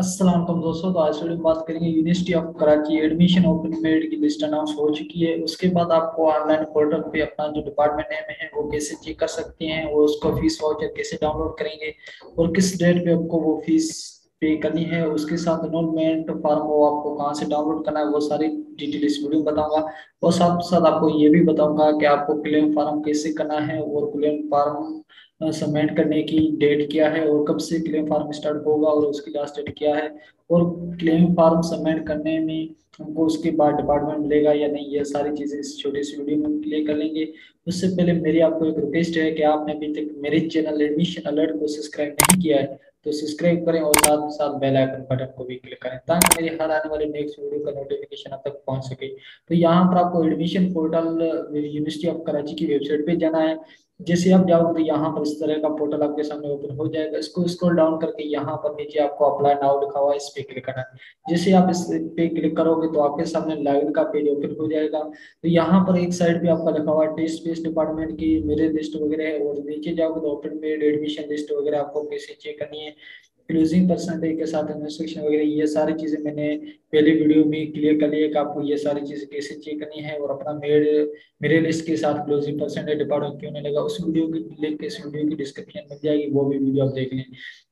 अस्सलाम वालेकुम दोस्तों, तो आज वीडियो में बात करेंगे university of Karachi admission open period की लिस्ट अनाउंस हो चुकी है। उसके बाद आपको ऑनलाइन पोर्टल पे अपना जो डिपार्टमेंट नेम है वो कैसे चेक कर सकते हैं, वो उसको फीस वाउचर कैसे डाउनलोड करेंगे और किस डेट पे आपको वो फीस पे करनी है, उसके साथ एनरोलमेंट फॉर्म वो आपको कहाँ से डाउनलोड करना है, वो सारी डिटेल इस वीडियो में बताऊँगा। और साथ साथ आपको ये भी बताऊँगा कि आपको क्लेम फॉर्म कैसे करना है और क्लेम फॉर्म सबमिट करने की डेट क्या है और कब से क्लेम फार्म स्टार्ट होगा और उसकी लास्ट डेट क्या है, और क्लेम फार्म सबमिट करने में हमको उसके बाद डिपार्टमेंट मिलेगा या नहीं, ये सारी चीज़ें इस छोटे सी वीडियो में क्लियर कर लेंगे। उससे पहले मेरी आपको एक रिक्वेस्ट है कि आपने अभी तक मेरे चैनल एडमिशन अलर्ट को सब्सक्राइब नहीं किया है तो सब्सक्राइब करें और साथ साथ बेल आइकन बटन को भी क्लिक करें ताकि मेरी हर आने वाली नेक्स्ट वीडियो का नोटिफिकेशन आप तक पहुंच सके। तो यहाँ पर आपको admission portal university of Karachi की वेबसाइट पे जाना है। जैसे आप जाओगे तो यहाँ पर इस तरह का पोर्टल आपके सामने ओपन हो जाएगा। इसको स्क्रॉल डाउन करके यहाँ पर नीचे आपको अप्लाई नाउ लिखा हुआ है, इस पे क्लिक करना है। जैसे आप इस पे क्लिक करोगे तो आपके सामने लॉगिन का पेज ओपन हो जाएगा। तो यहाँ पर एक साइड पे आपका लिखा हुआ टेस्ट बेस्ड डिपार्टमेंट की मेरिट लिस्ट वगैरह है, और नीचे जाओगे तो ओपन पेड एडमिशन लिस्ट वगैरह आपको कैसे चेक करनी है, क्लोजिंग परसेंटेज के साथ इन्वेस्टिगेशन वगैरह, ये सारी चीज़ें मैंने पहले वीडियो में क्लियर कर ली है कि आपको ये सारी चीज़ें कैसे चेक करनी है। और अपना मेरे लिस्ट के साथ क्लोजिंग परसेंटेज डिपार्टमेंट क्यों नहीं लगा, उस वीडियो की लिंक इस वीडियो की डिस्क्रिप्शन मिल जाएगी, वो भी वीडियो आप देख लें।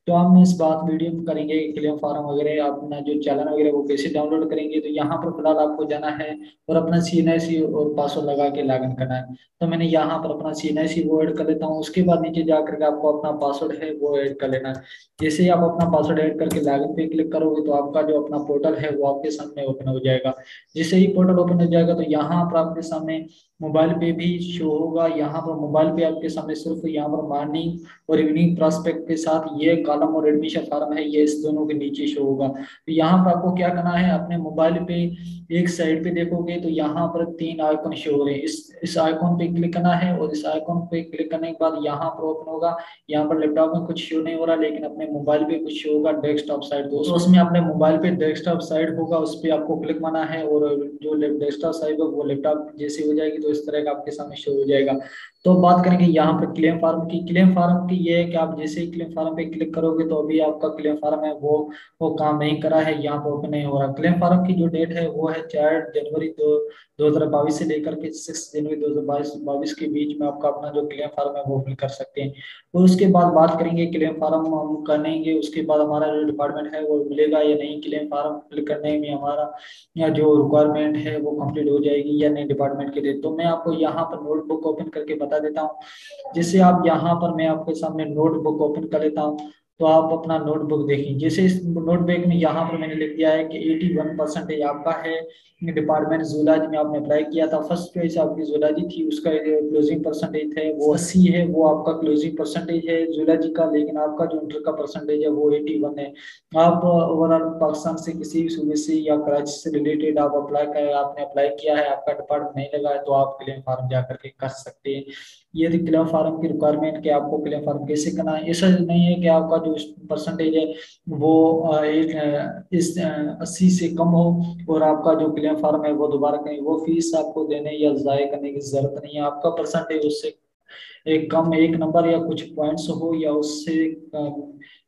तो हम इस बात वीडियो में करेंगे क्लेम फार्म वगैरह अपना जो चालान वगैरह वो कैसे डाउनलोड करेंगे। तो यहाँ पर फिलहाल आपको जाना है और अपना CNIC और पासवर्ड लगा के लॉगिन करना है। तो मैंने यहाँ पर अपना CNIC वो ऐड कर लेता हूँ। उसके बाद नीचे जा करके आपको अपना पासवर्ड है वो ऐड कर लेना है। जैसे ही आप अपना पासवर्ड ऐड करके लॉगिन पे क्लिक करोगे तो आपका जो अपना पोर्टल है वो आपके सामने ओपन हो जाएगा। जैसे ही पोर्टल ओपन हो जाएगा तो यहाँ पर आपके सामने मोबाइल पे भी शो होगा। यहाँ पर मोबाइल पे आपके सामने सिर्फ यहाँ पर मॉर्निंग और इवनिंग प्रोस्पेक्ट के साथ ये कॉलम और एडमिशन फॉर्म है, ये इस दोनों के नीचे शो होगा। तो यहाँ पर आपको क्या करना है, अपने मोबाइल पे एक साइड पे देखोगे तो यहाँ पर तीन आइकॉन शो हो रहे हैं, इस आइकॉन पे क्लिक करना है। और इस आइकॉन पे क्लिक करने के बाद यहाँ पर ओपन होगा। यहाँ पर लैपटॉप में कुछ शो नहीं हो रहा, लेकिन अपने मोबाइल पे कुछ शो होगा डेस्कटॉप साइड। दोस्तों उसमें अपने मोबाइल पे डेस्कटॉप साइड होगा, उस पर आपको क्लिक करना है और जो डेस्कटॉप साइड होगा वो लैपटॉप जैसी हो जाएगी तो इस तरह का आपके सामने शो हो जाएगा। तो बात करेंगे यहाँ पर क्लेम फार्म की। क्लेम फार्म की ये है कि आप जैसे ही क्लेम फार्म पे क्लिक करोगे तो अभी आपका क्लेम फार्म है वो काम नहीं करा है, यहाँ पर ओपन नहीं हो रहा। क्लेम फार्म की जो डेट है वो है 4 जनवरी 2022 से लेकर के 6 जनवरी 2022 के बीच में आपका अपना जो क्लेम फार्म है वो फिल कर सकते हैं। और उसके बाद बात करेंगे क्लेम फार्म हम करेंगे, उसके बाद हमारा जो डिपार्टमेंट है वो मिलेगा या नहीं, क्लेम फार्म फिल करने में हमारा जो रिक्वायरमेंट है वो कम्प्लीट हो जाएगी या नहीं डिपार्टमेंट के लिए। तो मैं आपको यहाँ पर नोटबुक ओपन करके बता देता हूँ। जैसे आप यहाँ पर मैं आपके सामने नोटबुक ओपन कर लेता हूँ तो आप अपना नोटबुक देखें। जैसे इस नोटबुक में यहाँ पर मैंने लिख दिया है कि 81% आपका है डिपार्टमेंट ज़ूलॉजी में आपने अप्लाई किया था। फर्स्ट पेज आपकी ज़ूलॉजी थी, उसका क्लोजिंग परसेंटेज है वो 80 है, वो आपका क्लोजिंग परसेंटेज है ज़ूलॉजी का, लेकिन आपका जो इंटर का परसेंटेज है वो 81 है। आप ओवरऑल पाकिस्तान से किसी भी सूबे से या कराची से रिलेटेड आप आपने अप्लाई किया है, आपका डिपार्टमेंट नहीं लगा है तो आप क्लेम फार्म जा करके कर सकते हैं। ये क्लेम फार्म की रिक्वायरमेंट कि आपको क्लेम फार्म कैसे करना है। ऐसा नहीं है कि आपका जो परसेंटेज है वो 80 से कम हो और आपका जो क्लेम फार्म है वो दोबारा कहीं वो फीस आपको देने या जाया करने की जरूरत नहीं है। आपका परसेंटेज उससे एक कम 1 नंबर या कुछ पॉइंट्स हो या उससे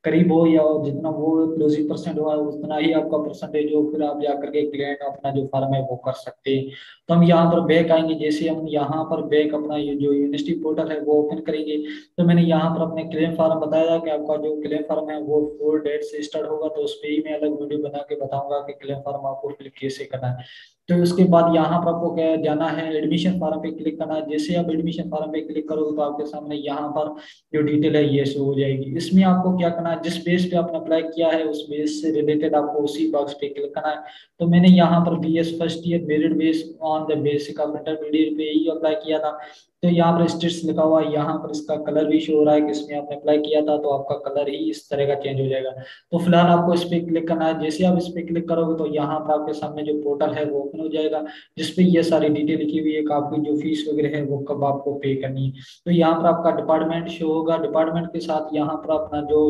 करीब हो या जितना वो क्लोजिंग परसेंट हुआ उतना ही आपका परसेंटेज हो, फिर आप जाकर के क्लेम अपना जो फार्म है वो कर सकते हैं। तो हम यहाँ पर बैक आएंगे। जैसे हम यहाँ पर बैक अपना जो यूनिवर्सिटी पोर्टल है वो ओपन करेंगे तो मैंने यहाँ पर अपने क्लेम फार्म बताया कि आपका जो क्लेम फार्म है वो 4 डेट से स्टार्ट होगा। तो उस पर ही मैं अलग वीडियो बना के बताऊँगा कि क्लेम फार्म आपको फिल कैसे करना है। तो उसके बाद यहाँ पर आपको क्या जाना है, एडमिशन फार्म पे क्लिक करना है। जैसे आप एडमिशन फार्म पे क्लिक करोगे तो आपके सामने यहाँ पर जो डिटेल है ये शो हो जाएगी। इसमें आपको क्या करना है, जिस बेस पे आपने अप्लाई किया है उस बेस से रिलेटेड आपको उसी बॉक्स पे क्लिक करना है। तो मैंने यहाँ पर BS first year merit base on the basic of intermediate पे ही अप्लाई किया था। तो यहाँ पर स्टेट्स लिखा हुआ है, यहाँ पर इसका कलर भी शो हो रहा है कि इसमें आपने अप्लाई किया था, तो आपका कलर ही इस तरह का चेंज हो जाएगा। तो फिलहाल आपको इस पे क्लिक करना है। जैसे आप इस पे क्लिक करोगे तो यहाँ पर आपके सामने जो पोर्टल है वो ओपन हो जाएगा, जिसपे ये सारी डिटेल लिखी हुई है कि आपकी जो फीस वगैरह है वो कब आपको पे करनी है। तो यहाँ पर आपका डिपार्टमेंट शो होगा, डिपार्टमेंट के साथ यहाँ पर अपना जो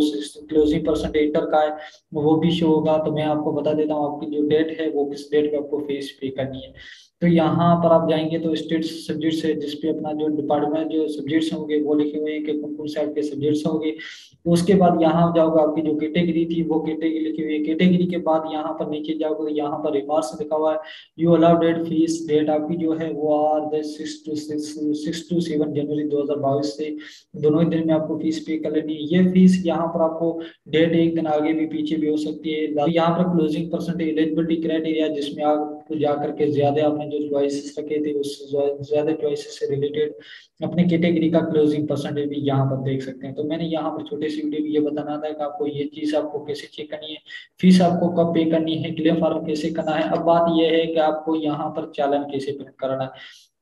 क्लोजिंग परसेंटेज इंटर का है वो भी शो होगा। तो मैं आपको बता देता हूँ आपकी जो डेट है वो किस डेट पर आपको फीस पे करनी है। तो यहाँ पर आप जाएंगे तो स्टेट सब्जेक्ट्स है जिसपे अपना जो डिपार्टमेंट जो सब्जेक्ट्स होंगे वो लिखे हुए हैं कि कौन कौन से आपके सब्जेक्ट्स होंगे। तो उसके बाद यहाँ जाओगे आपकी जो कैटेगरी थी वो कैटेगरी लिखी हुई है। कैटेगरी के बाद यहाँ पर नीचे जाओगे तो यहाँ पर रिमार्क्स लिखा हुआ है यू अलाउडेड फीस डेट आपकी जो है वो आर 6 to 7 जनवरी 2022 से दोनों ही दिन में आपको फीस पे कर लेनी है। ये फीस यहाँ पर आपको डेट एक दिन आगे भी पीछे भी हो सकती है। यहाँ पर क्लोजिंग परसेंटेज एलिजिबिलिटी क्राइटेरिया जिसमें आपको जाकर के ज्यादा आपने जो चॉइसेस रखे थे उस ज्यादा चॉइसेस से रिलेटेड अपने कैटेगरी का क्लोजिंग परसेंटेज भी यहाँ पर देख सकते हैं। तो मैंने यहाँ पर छोटे से वीडियो में ये बताना था कि आपको ये चीज आपको कैसे चेक करनी है, फीस आपको कब पे करनी है, क्लियर फॉर्म कैसे करना है। अब बात यह है कि आपको यहाँ पर चालान कैसे प्रिंट करना है।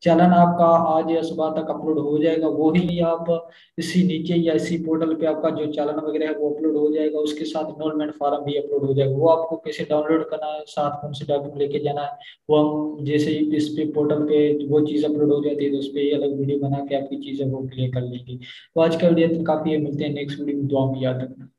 चालान आपका आज या सुबह तक अपलोड हो जाएगा, वो ही आप इसी नीचे या इसी पोर्टल पे आपका जो चालान वगैरह है वो अपलोड हो जाएगा। उसके साथ इनरोलमेंट फॉर्म भी अपलोड हो जाएगा। वो आपको कैसे डाउनलोड करना है, साथ कौन से डॉक्यूमेंट लेके जाना है, वो हम जैसे ही इस पे पोर्टल पे वो चीज़ अपलोड हो जाती है तो उस पर अलग वीडियो बना के आपकी चीज़ें वो क्लियर कर लेंगी। तो आज का वीडियो काफ़ी है, मिलते हैं नेक्स्ट वीडियो में, दुआ में याद रखना।